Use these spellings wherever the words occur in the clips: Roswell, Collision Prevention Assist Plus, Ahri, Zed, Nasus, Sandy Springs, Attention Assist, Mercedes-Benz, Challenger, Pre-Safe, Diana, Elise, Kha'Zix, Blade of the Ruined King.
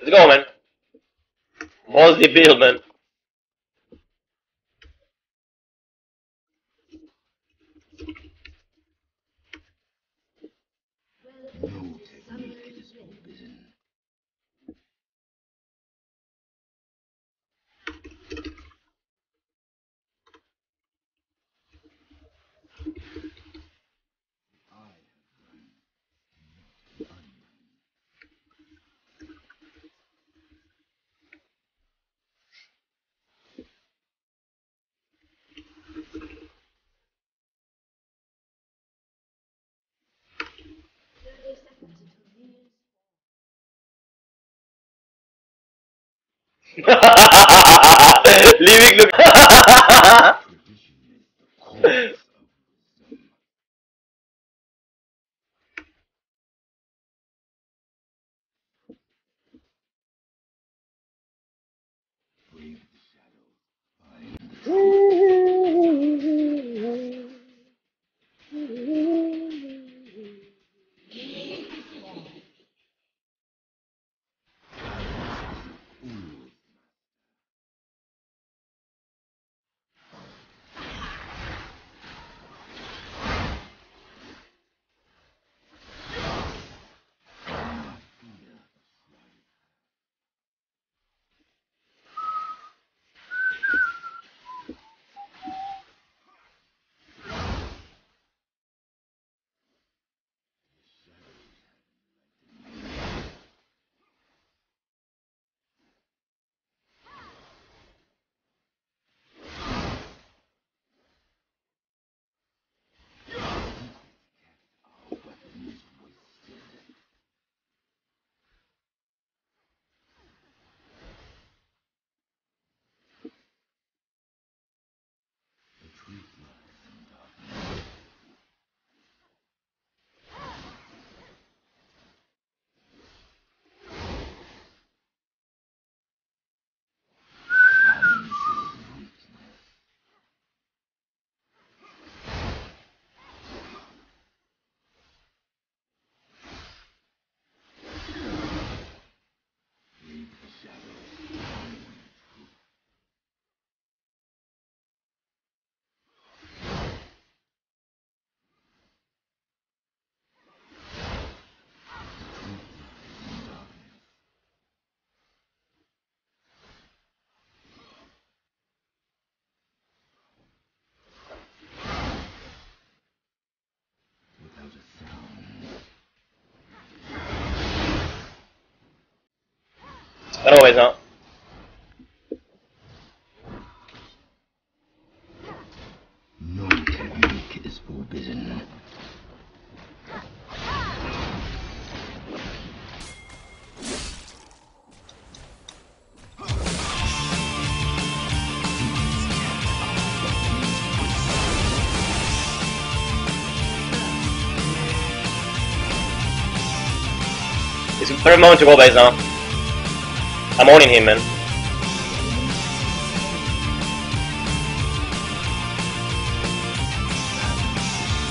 Let's go, man. What's the build, man? Leaving the that always out. No technique is forbidden. It's paramount to go base now. I'm owning him, man.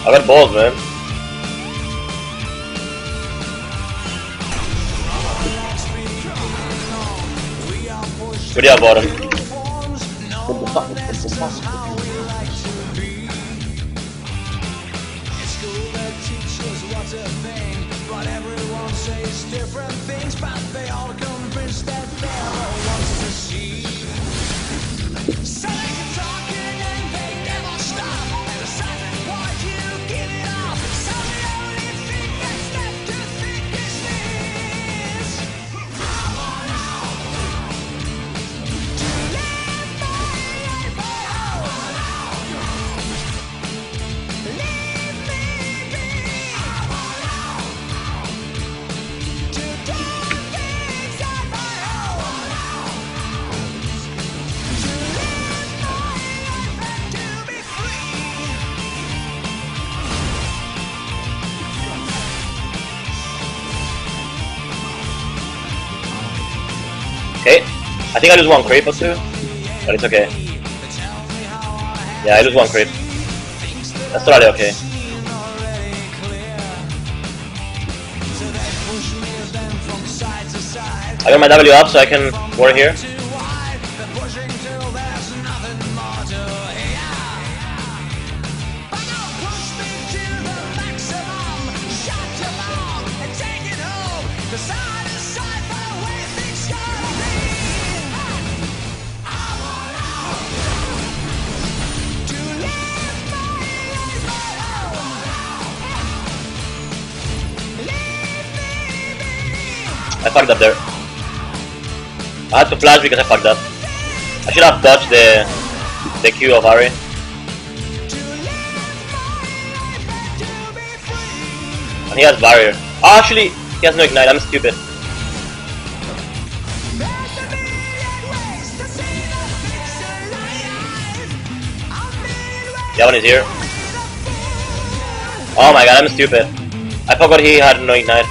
I got balls, man. What do you have about him? But everyone says different things, but they all convinced that they all want to see. So they can talk and they never stop. And aside why you give it up. So the only thing that's left to think is this. I want out. To live my life, I want out. Leave me be. I want out. Okay, I think I lose one creep or two, but it's okay. Yeah, I lose one creep. That's totally okay. So they push me then from side to side. I got my W up so I can war here. I fucked up there. I had to flash because I fucked up. I should have dodged the Q of Ahri. And he has barrier. Oh, actually, he has no ignite. I'm stupid. That one is here. Oh my god, I'm stupid. I forgot he had no ignite.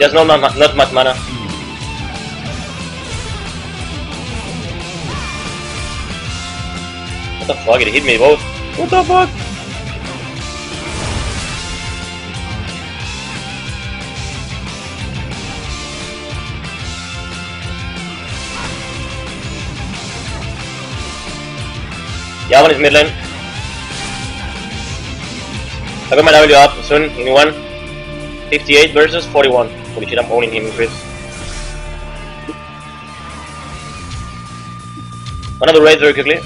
There's not much mana. What the fuck? It hit me both. What the fuck? Yeah, one is mid lane. I got my W up soon in 1:58 versus 41. Holy shit, I'm owning him, Chris. Another raid very quickly.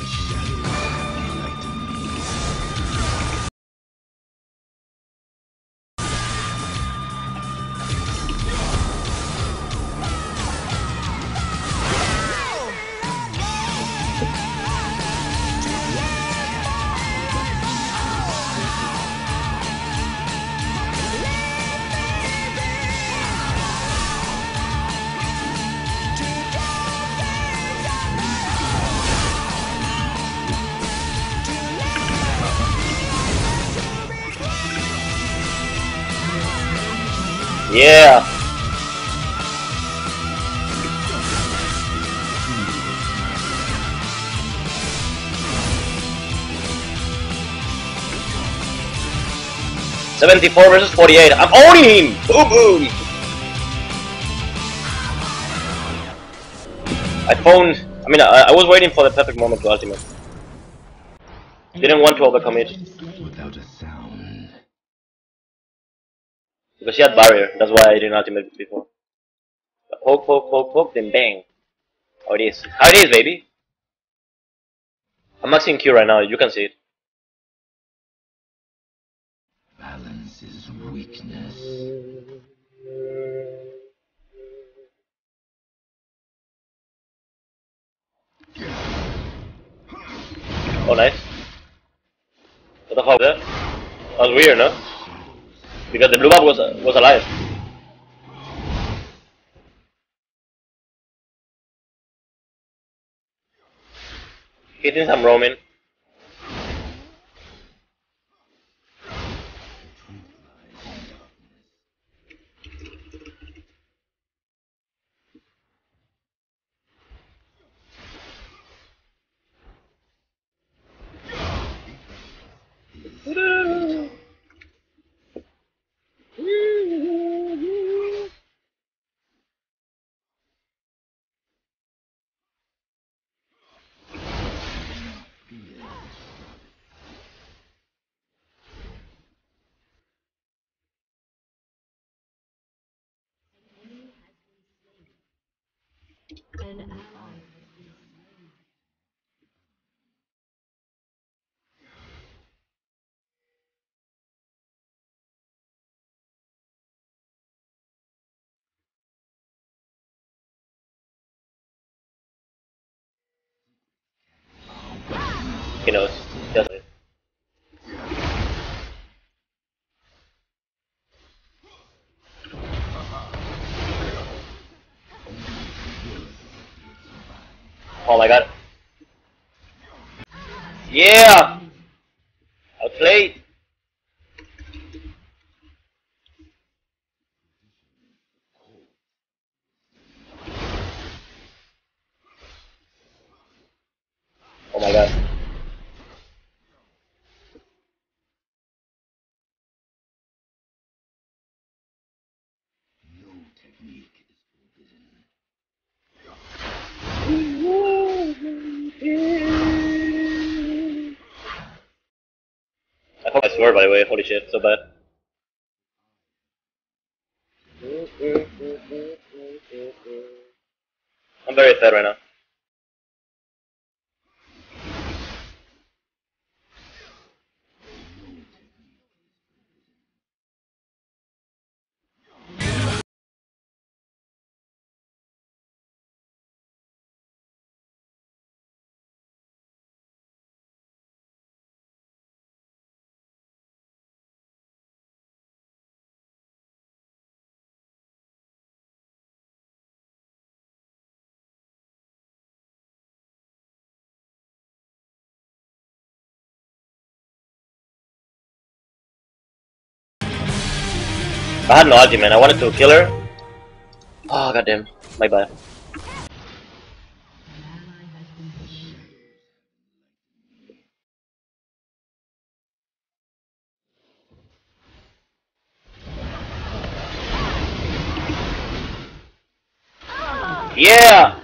Yeah! Hmm. 74 versus 48. I'm owning him! Boom boom! I was waiting for the perfect moment to ultimate. Didn't want to overcome it. Without a sound. Because she had barrier, that's why I didn't ultimate before. But poke, poke, poke, poke, then bang. How it is. How it is, baby! I'm maxing Q right now, you can see it. Balance is weakness. Oh, nice. What the fuck was that? That was weird, no? Because the blue buff was alive. He thinks I'm roaming. He knows. He doesn't. Oh my god. Yeah! Outplayed! Oh my god. I hope I swear, by the way, holy shit, so bad. I'm very sad right now. I had no argument, I wanted to kill her. Oh goddamn, my bad. Yeah!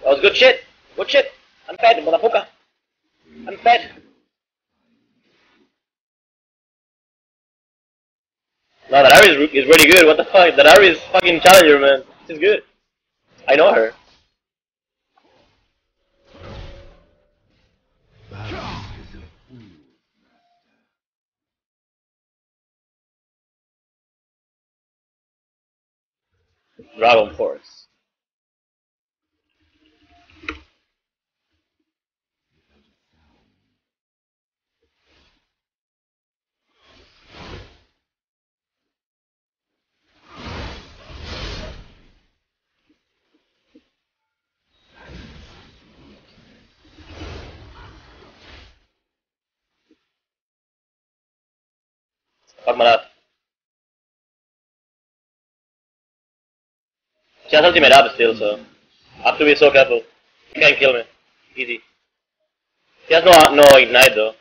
That was good shit! Good shit! I'm fed, motherfucker! I'm fed! No, that Ahri is really good, what the fuck? That Ahri is fucking Challenger, man. She's good. I know her. Dragon Force. She has ultimate up still, so I have to be so careful. She can kill me. Easy. She has no ignite though.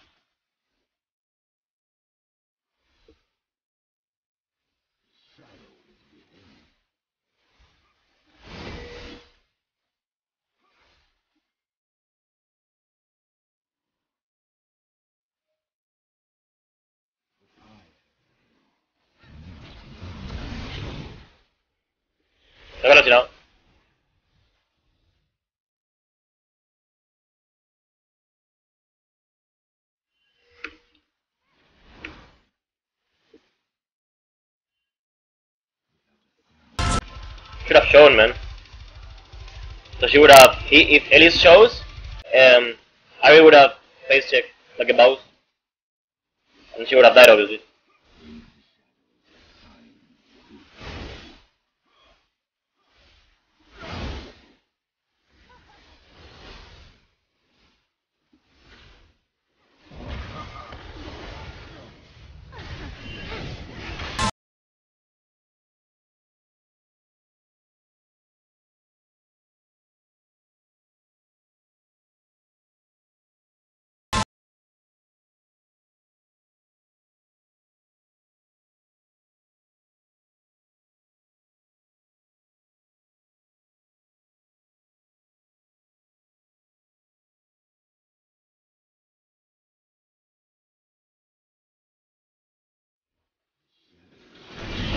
I'm gonna let you know. Should have shown, man. So she would have. If Elise shows, Ahri would have face check like a mouse, and she would have died, obviously.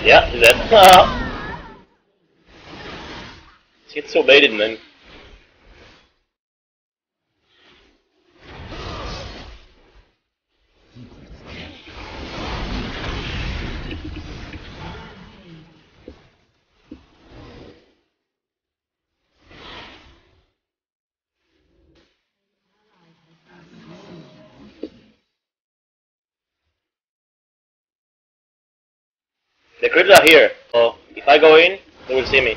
Yeah, Zed. She gets so baited, man. critters are here, so if I go in, they will see me.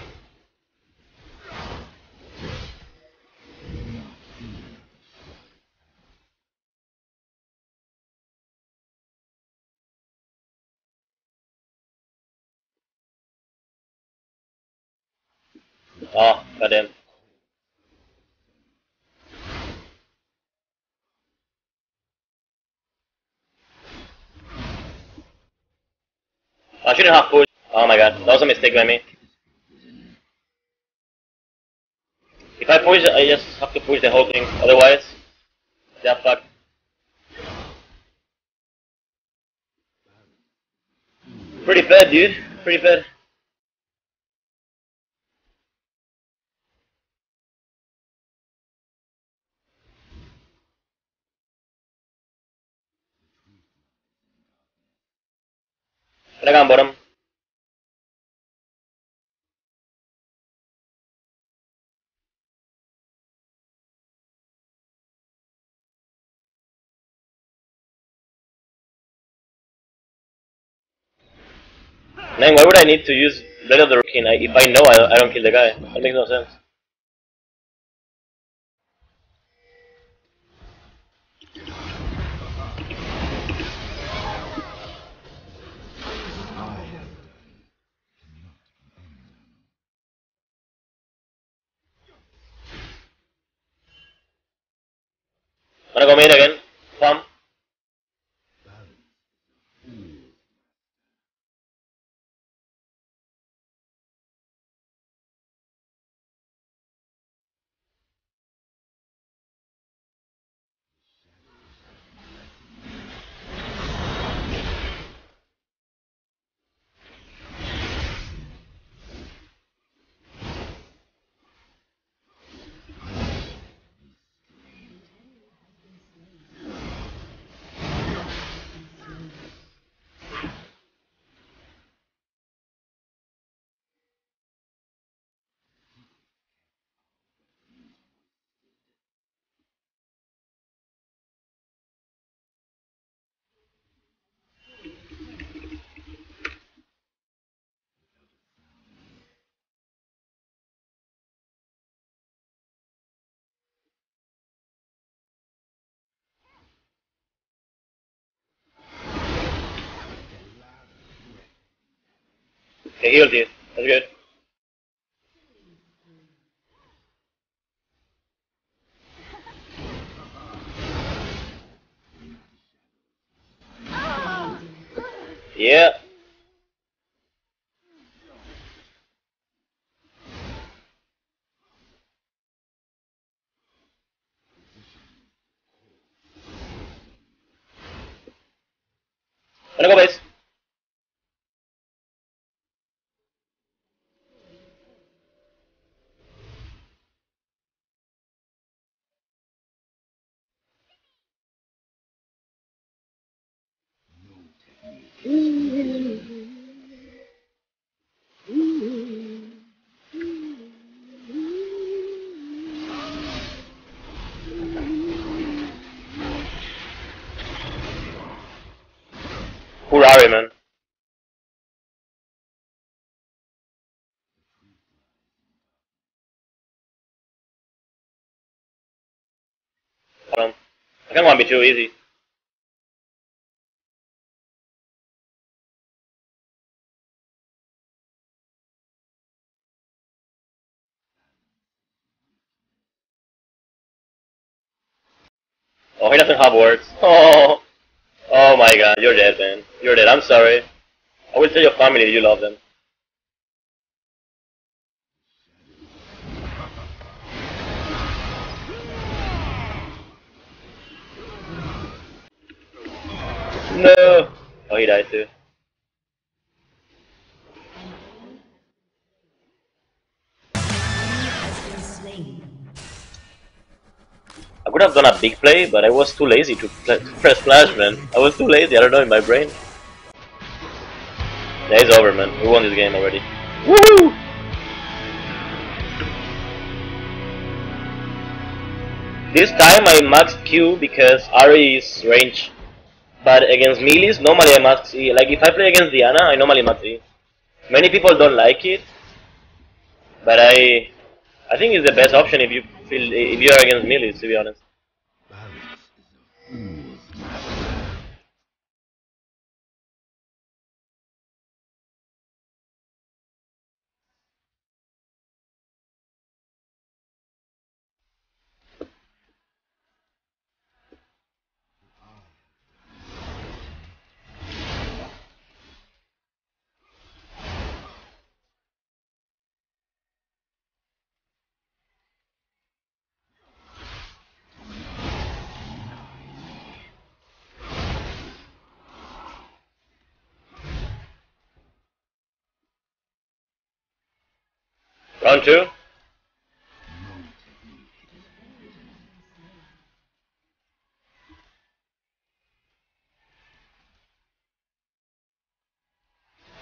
Oh, goddamn. I shouldn't have pushed. Oh my god, that was a mistake by me. If I push, I just have to push the whole thing, otherwise, they are fucked. Pretty bad, dude. Pretty bad. Drag on bottom. Man, why would I need to use Blade of the Ruined King if I know I don't kill the guy? That makes no sense. I'm gonna go mid again. Pump. They healed you. That's good. Yeah. I'm gonna go base. Poor Ahri, man. I can't want to be too easy. Oh, he doesn't have words. Oh. Oh my god, you're dead, man. You're dead, I'm sorry. I will tell your family you love them. No! Oh, he died too. I would have done a big play, but I was too lazy to press flash, man. I was too lazy, I don't know, in my brain. Yeah, it's over, man. We won this game already. Woohoo! This time I maxed Q because Ahri is range. But against melees, normally I max E. Like if I play against Diana, I normally max E. Many people don't like it, but I think it's the best option if you feel if you are against melee, to be honest. Round two.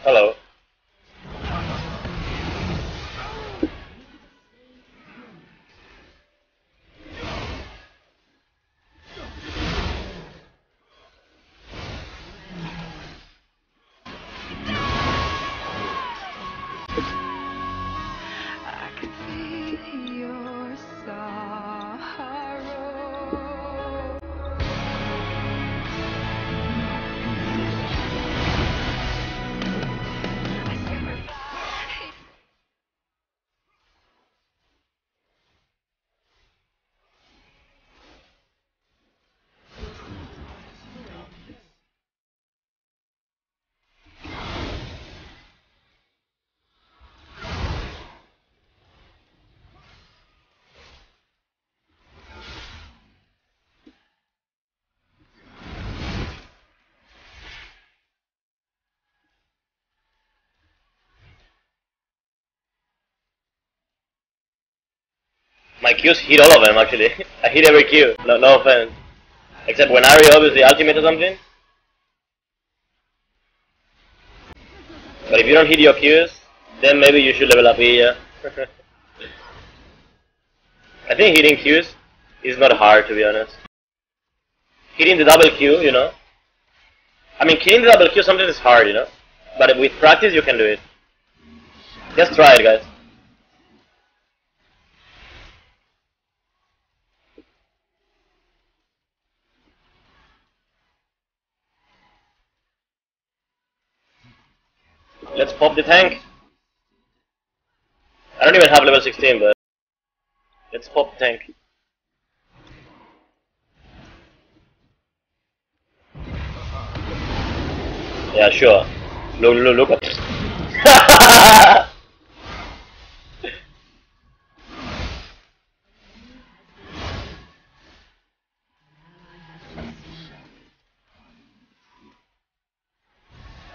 Hello. My Qs hit all of them actually. I hit every Q, no offense. Except when Ahri obviously ultimate or something. But if you don't hit your Qs, then maybe you should level up here. I think hitting Qs is not hard, to be honest. Hitting the double Q, you know. I mean, hitting the double Q sometimes is hard, you know. But with practice you can do it. Just try it, guys. Let's pop the tank. I don't even have level 16, but let's pop the tank. Yeah, sure. Look up.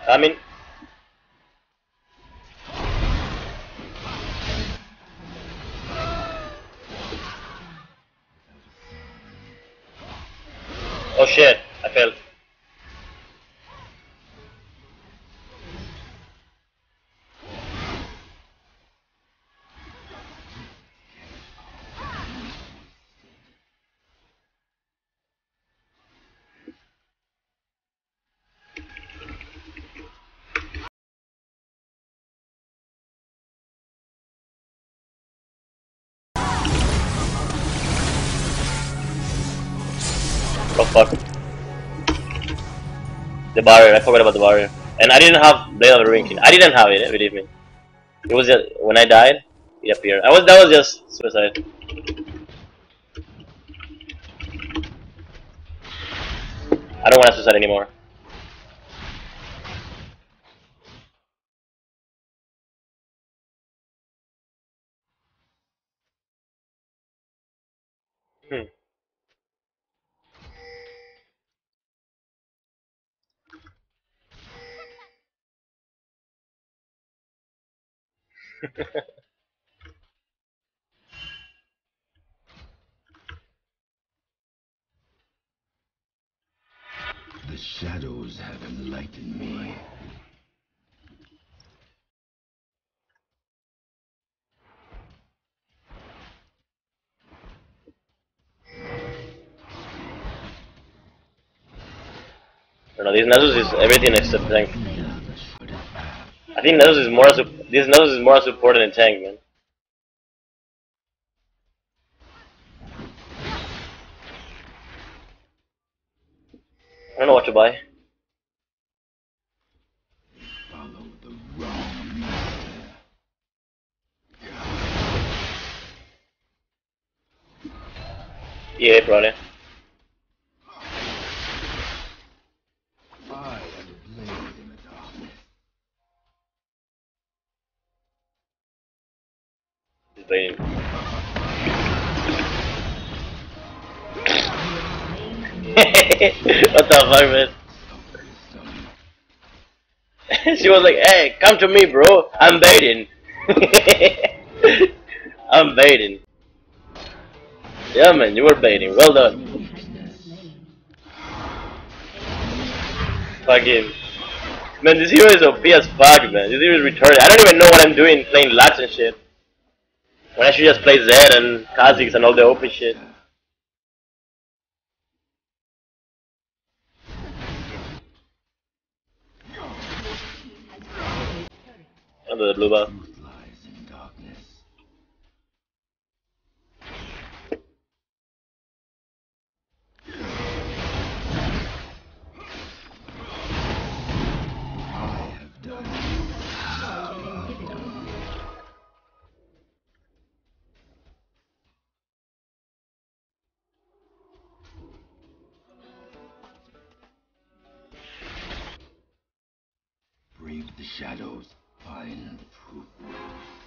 I mean. Oh shit, I failed. Oh fuck. The barrier, I forgot about the barrier. And I didn't have Blade of the Ruined King. I didn't have it, believe me. It was just, when I died, it appeared. That was just suicide. I don't want to suicide anymore. The shadows have enlightened me. No, these Nasus is everything except tank. I think Nasus is more support and entanglement. I don't know what to buy. Follow the wrong master. Yeah, brother. I am the blade in the darkness. He's bleeding. What the fuck, man? She was like, hey, come to me, bro. I'm baiting. I'm baiting. Yeah, man, you were baiting. Well done. Fuck him. Man, this hero is OP as fuck, man. This hero is retarded. I don't even know what I'm doing playing Lux and shit. When I should just play Zed and Kha'Zix and all the OP shit. Under the blue buff. Brave the shadows, find the truth.